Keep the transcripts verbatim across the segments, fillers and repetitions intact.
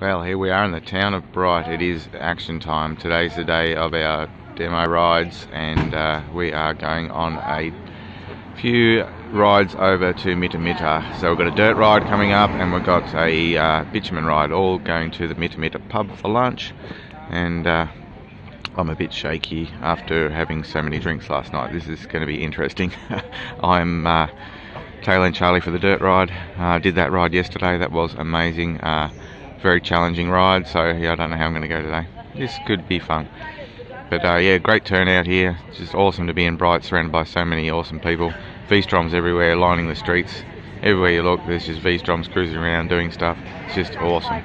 Well, here we are in the town of Bright. It is action time. Today's the day of our demo rides, and uh, we are going on a few rides over to Mitta Mitta. So we've got a dirt ride coming up, and we've got a uh, bitumen ride, all going to the Mitta Mitta pub for lunch. And uh, I'm a bit shaky after having so many drinks last night. This is going to be interesting. I'm uh, tailing Charlie for the dirt ride. I uh, did that ride yesterday. That was amazing. Uh, very challenging ride, so yeah, I don't know how I'm going to go today. This could be fun, but uh, yeah, great turnout here. It's just awesome to be in Bright, surrounded by so many awesome people. V-Stroms everywhere, lining the streets. Everywhere you look, there's just V-Stroms cruising around doing stuff. It's just awesome,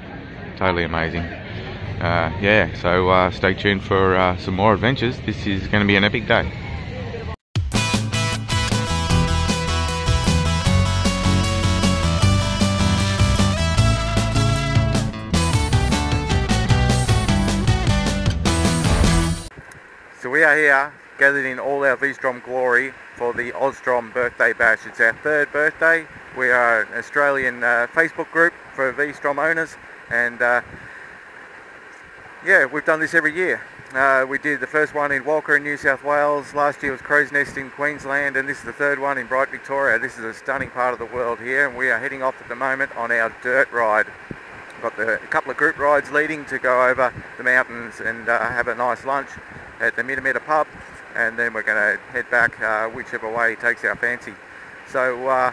totally amazing. Uh, yeah, so uh, stay tuned for uh, some more adventures. This is going to be an epic day. We are here, gathered in all our V-Strom glory for the AuStrom Birthday Bash. It's our third birthday. We are an Australian uh, Facebook group for V-Strom owners, and uh, yeah, we've done this every year. Uh, we did the first one in Walcha in New South Wales, last year was Crow's Nest in Queensland, and this is the third one in Bright, Victoria. This is a stunning part of the world here, and we are heading off at the moment on our dirt ride. We've got the, a couple of group rides leading to go over the mountains and uh, have a nice lunch at the Mitta Mitta pub, and then we're going to head back uh, whichever way takes our fancy. So uh,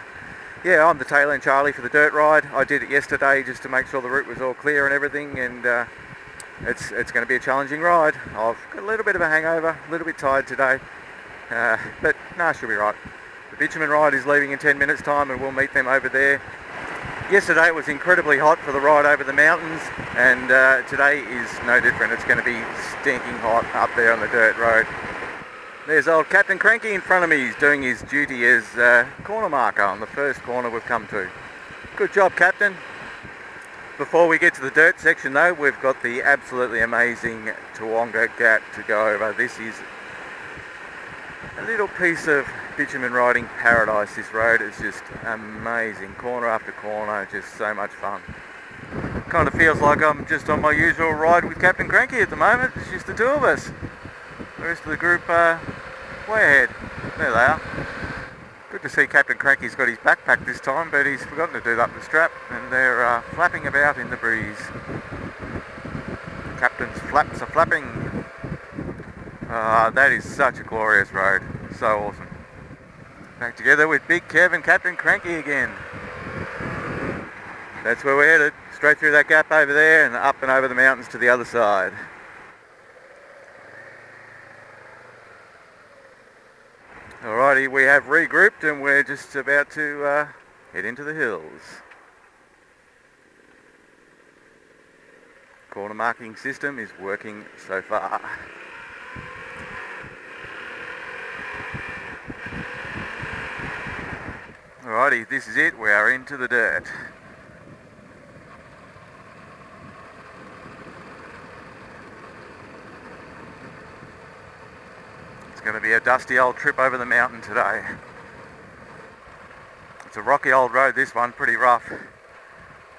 yeah, I'm the tail end Charlie for the dirt ride. I did it yesterday just to make sure the route was all clear and everything, and uh, it's it's going to be a challenging ride. I've got a little bit of a hangover, a little bit tired today, uh, but nah, she'll be right. The bitumen ride is leaving in ten minutes time, and we'll meet them over there. Yesterday it was incredibly hot for the ride over the mountains, and uh, today is no different. It's going to be stinking hot up there on the dirt road. There's old Captain Cranky in front of me. He's doing his duty as uh, corner marker on the first corner we've come to. Good job, Captain. Before we get to the dirt section though, we've got the absolutely amazing Tawonga Gap to go over. This is a little piece of bitumen riding paradise. This road is just amazing, corner after corner, just so much fun. Kind of feels like I'm just on my usual ride with Captain Cranky at the moment. It's just the two of us. The rest of the group uh, way ahead. There they are. Good to see Captain Cranky's got his backpack this time, but he's forgotten to do that with strap, and they're uh, flapping about in the breeze. The Captain's flaps are flapping. Uh, that is such a glorious road. So awesome. Back together with Big Kev and Captain Cranky again. That's where we're headed, straight through that gap over there and up and over the mountains to the other side. Alrighty, we have regrouped and we're just about to uh, head into the hills. Corner marking system is working so far. Alrighty, this is it. We are into the dirt. It's going to be a dusty old trip over the mountain today. It's a rocky old road, this one, pretty rough.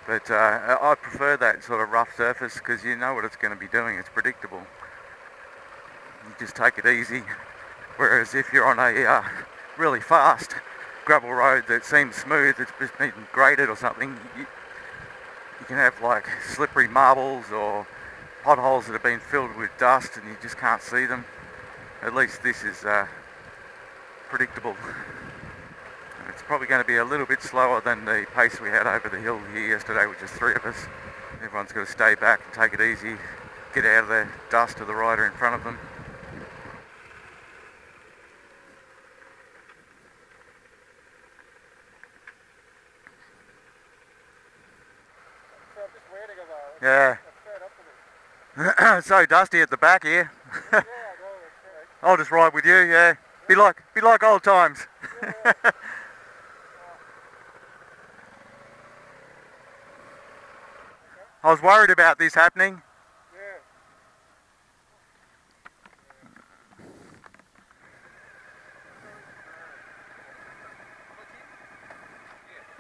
But uh, I prefer that sort of rough surface because you know what it's going to be doing. It's predictable. You just take it easy. Whereas if you're on a uh, really fast gravel road that seems smooth, it's just been graded or something, you, you can have like slippery marbles or potholes that have been filled with dust and you just can't see them. At least this is uh, predictable. It's probably going to be a little bit slower than the pace we had over the hill here yesterday with just three of us. Everyone's got to stay back and take it easy, get out of the dust of the rider in front of them. Yeah. It's so dusty at the back here. I'll just ride with you, yeah. Be like be like old times. I was worried about this happening.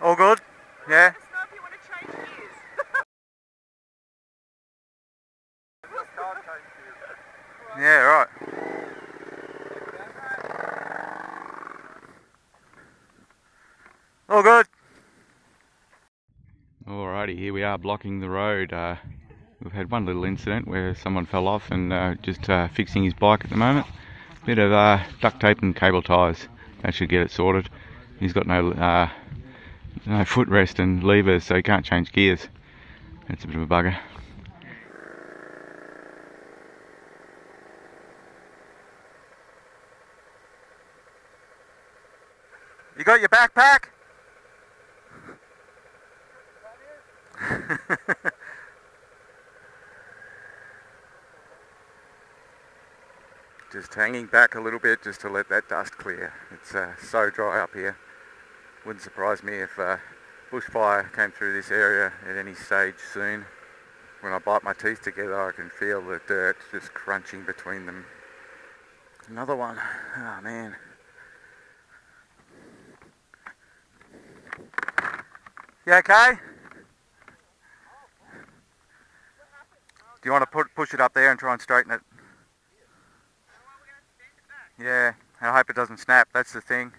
All good? Yeah. all good. Alrighty, here we are blocking the road. Uh, we've had one little incident where someone fell off and uh, just uh, fixing his bike at the moment. Bit of uh, duct tape and cable ties. That should get it sorted. He's got no uh, no footrest and levers, so he can't change gears. That's a bit of a bugger. You got your backpack? Just hanging back a little bit just to let that dust clear. It's uh, so dry up here. Wouldn't surprise me if uh, bushfire came through this area at any stage soon. When I bite my teeth together, I can feel the dirt just crunching between them. Another one. Oh man. You okay? Do you want to put, push it up there and try and straighten it? Yeah, and I hope it doesn't snap, that's the thing.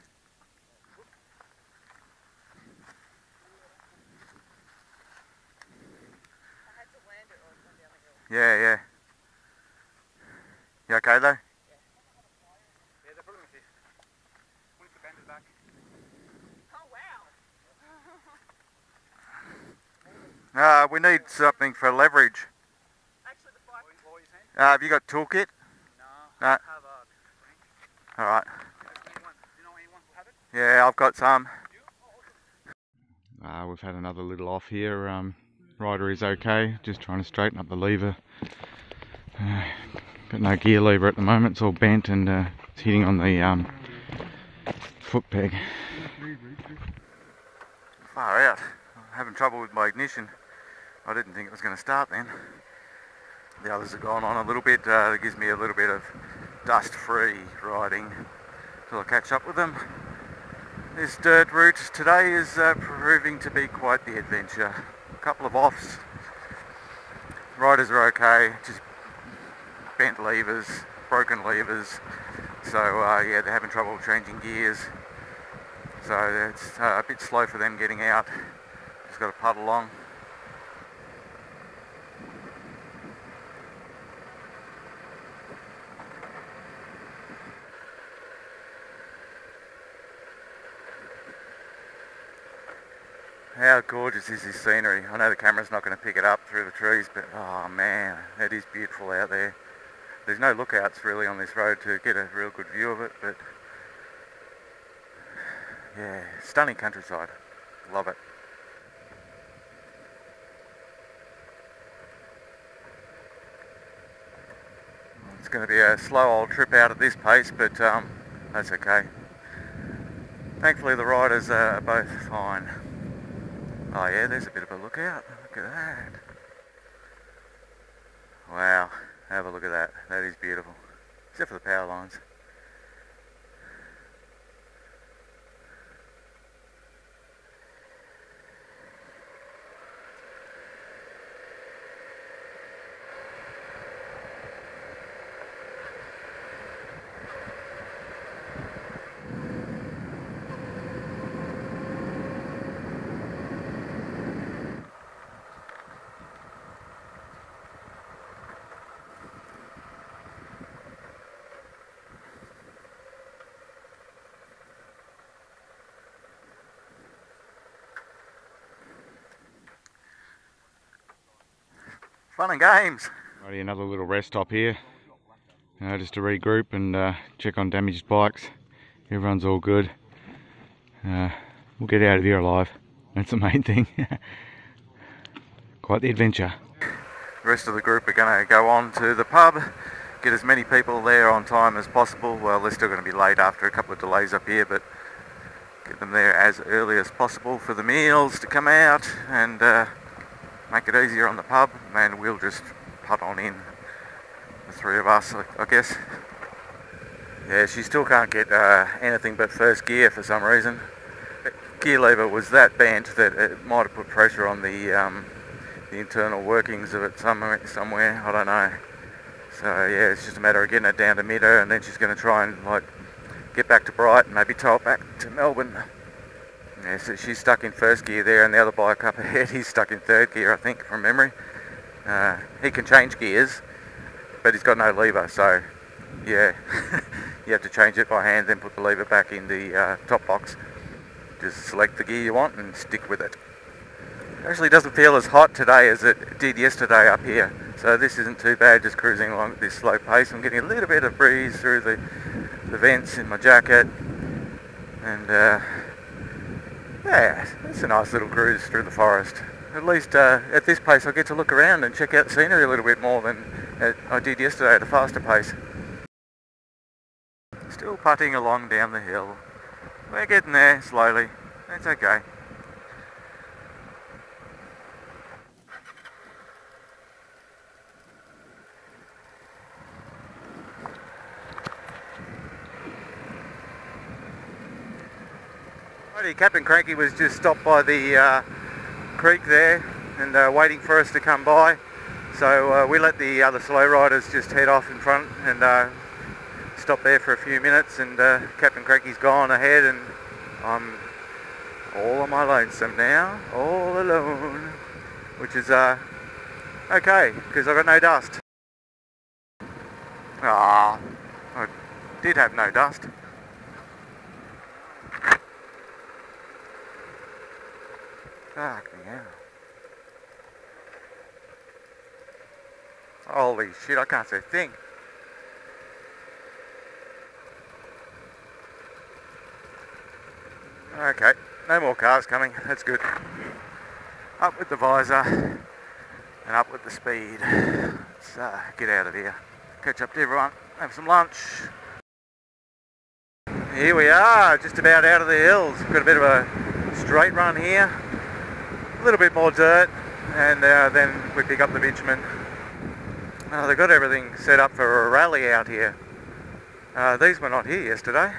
Yeah, yeah. You okay though? Yeah, the problem is this. What if the bend is back? Oh wow! Uh, we need something for leverage. Uh, have you got toolkit? No. No. All right. Yeah, I've got some. Uh, we've had another little off here. Um, rider is okay. Just trying to straighten up the lever. Uh, got no gear lever at the moment. It's all bent and uh, it's hitting on the um, foot peg. Far out. I'm having trouble with my ignition. I didn't think it was going to start then. The others have gone on a little bit. Uh, it gives me a little bit of dust-free riding till I catch up with them. This dirt route today is uh, proving to be quite the adventure. A couple of offs. Riders are okay. Just bent levers, broken levers. So uh, yeah, they're having trouble changing gears. So it's uh, a bit slow for them getting out. Just got to puddle along. How gorgeous is this scenery? I know the camera's not going to pick it up through the trees, but oh man, it is beautiful out there. There's no lookouts really on this road to get a real good view of it, but yeah, stunning countryside. Love it. It's going to be a slow old trip out at this pace, but um, that's okay. Thankfully the riders are both fine. Oh yeah, there's a bit of a lookout. Look at that. Wow, have a look at that. That is beautiful. Except for the power lines. Fun and games. Righty, another little rest stop here, you know, just to regroup and uh, check on damaged bikes. Everyone's all good. Uh, we'll get out of here alive. That's the main thing. Quite the adventure. The rest of the group are going to go on to the pub, get as many people there on time as possible. Well, they're still going to be late after a couple of delays up here, but get them there as early as possible for the meals to come out and. Uh, Make it easier on the pub, and we'll just putt on in, the three of us, I guess. Yeah, she still can't get uh, anything but first gear for some reason. The gear lever was that bent that it might have put pressure on the um, the internal workings of it somewhere, somewhere, I don't know. So yeah, it's just a matter of getting it down to Mitta, and then she's going to try and like get back to Bright and maybe tow it back to Melbourne. Yeah, so she's stuck in first gear there, and the other bike up ahead, he's stuck in third gear, I think, from memory. Uh, he can change gears, but he's got no lever, so yeah, you have to change it by hand, then put the lever back in the uh, top box. Just select the gear you want and stick with it. It actually doesn't feel as hot today as it did yesterday up here, so this isn't too bad, just cruising along at this slow pace. I'm getting a little bit of breeze through the, the vents in my jacket, and uh, yeah, it's a nice little cruise through the forest. At least uh, at this pace I get to look around and check out the scenery a little bit more than uh, I did yesterday at a faster pace. Still putting along down the hill. We're getting there slowly, that's okay. Righty, Captain Cranky was just stopped by the uh, creek there and uh, waiting for us to come by, so uh, we let the other slow riders just head off in front and uh, stop there for a few minutes, and uh, Captain Cranky's gone ahead and I'm all on my lonesome now, all alone, which is uh, okay because I've got no dust. Ah, I did have no dust. Fuck me out. Holy shit, I can't see a thing. Okay, no more cars coming, that's good. Up with the visor and up with the speed. Let's uh, get out of here. Catch up to everyone, have some lunch. Here we are, just about out of the hills. We've got a bit of a straight run here. A little bit more dirt, and uh, then we pick up the Benjamin. Uh, they've got everything set up for a rally out here. Uh, these were not here yesterday.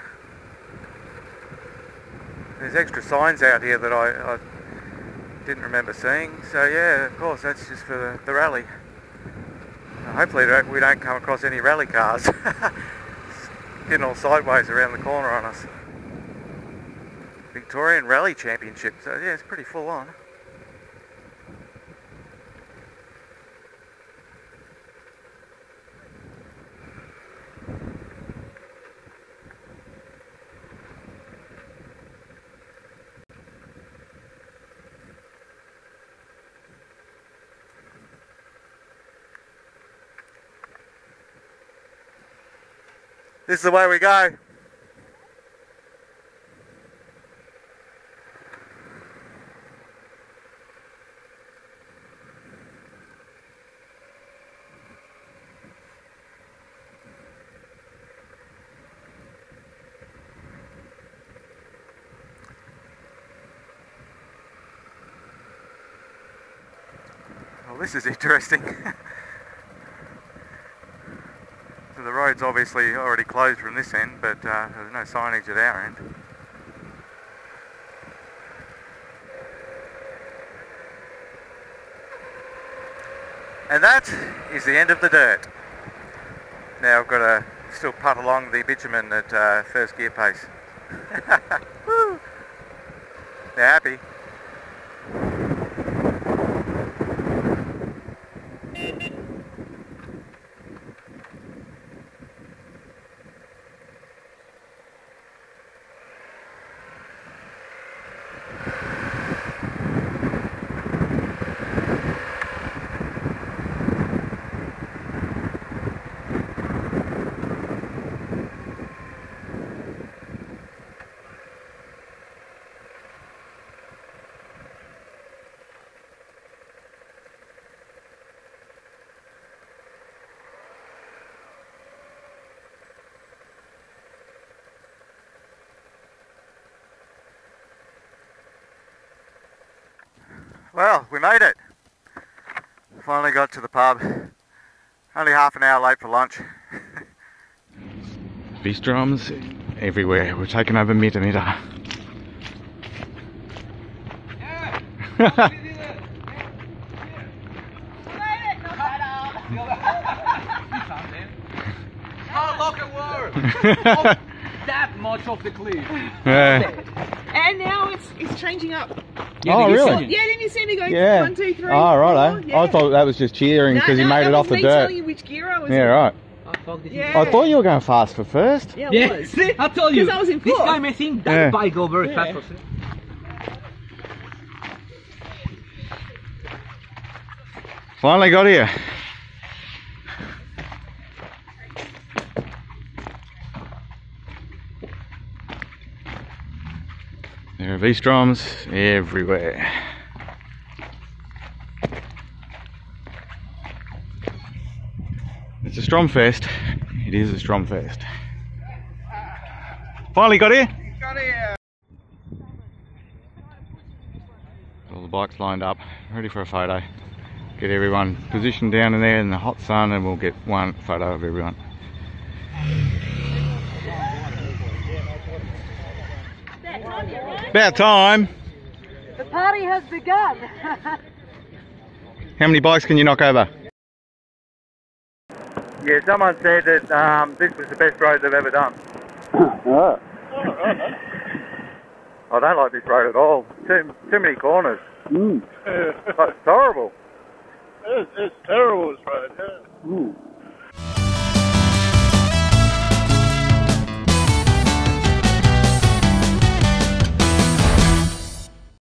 There's extra signs out here that I, I didn't remember seeing, so yeah, of course, that's just for the, the rally. Uh, hopefully we don't come across any rally cars. Getting all sideways around the corner on us. Victorian Rally Championship, so yeah, it's pretty full on. This is the way we go. Well, this is interesting. The road's obviously already closed from this end, but uh, there's no signage at our end. And that is the end of the dirt. Now I've got to still putt along the bitumen at uh, first gear pace. Woo! They're happy. Well, we made it. Finally got to the pub. Only half an hour late for lunch. V-Stroms everywhere. We're taking over Mitta Mitta. Oh, look at work! That much off the cliff. Yeah, now it's it's changing up. Yeah, oh, really? Saw, yeah, then you see me going yeah. one, two, three. Oh, righto. Yeah. I thought that was just cheering because no, no, he made it off the dirt. I was telling you which gear I was yeah, in. Yeah, right. Yeah. I thought you were going fast for first. Yeah, I was. Yeah. I told you. Because I was in fourth. This time I think that yeah. bike go very yeah. fast for first. Finally got here. There are V-Stroms everywhere. It's a Strom fest. It is a Strom fest. Finally got here. Got here. All the bikes lined up, ready for a photo. Get everyone positioned down in there in the hot sun, and we'll get one photo of everyone. About time! The party has begun! How many bikes can you knock over? Yeah, someone said that um, this was the best road they've ever done. Oh. I don't like this road at all. Too, too many corners. Mm. It's horrible. It's, it's terrible, this road. Yeah. Mm.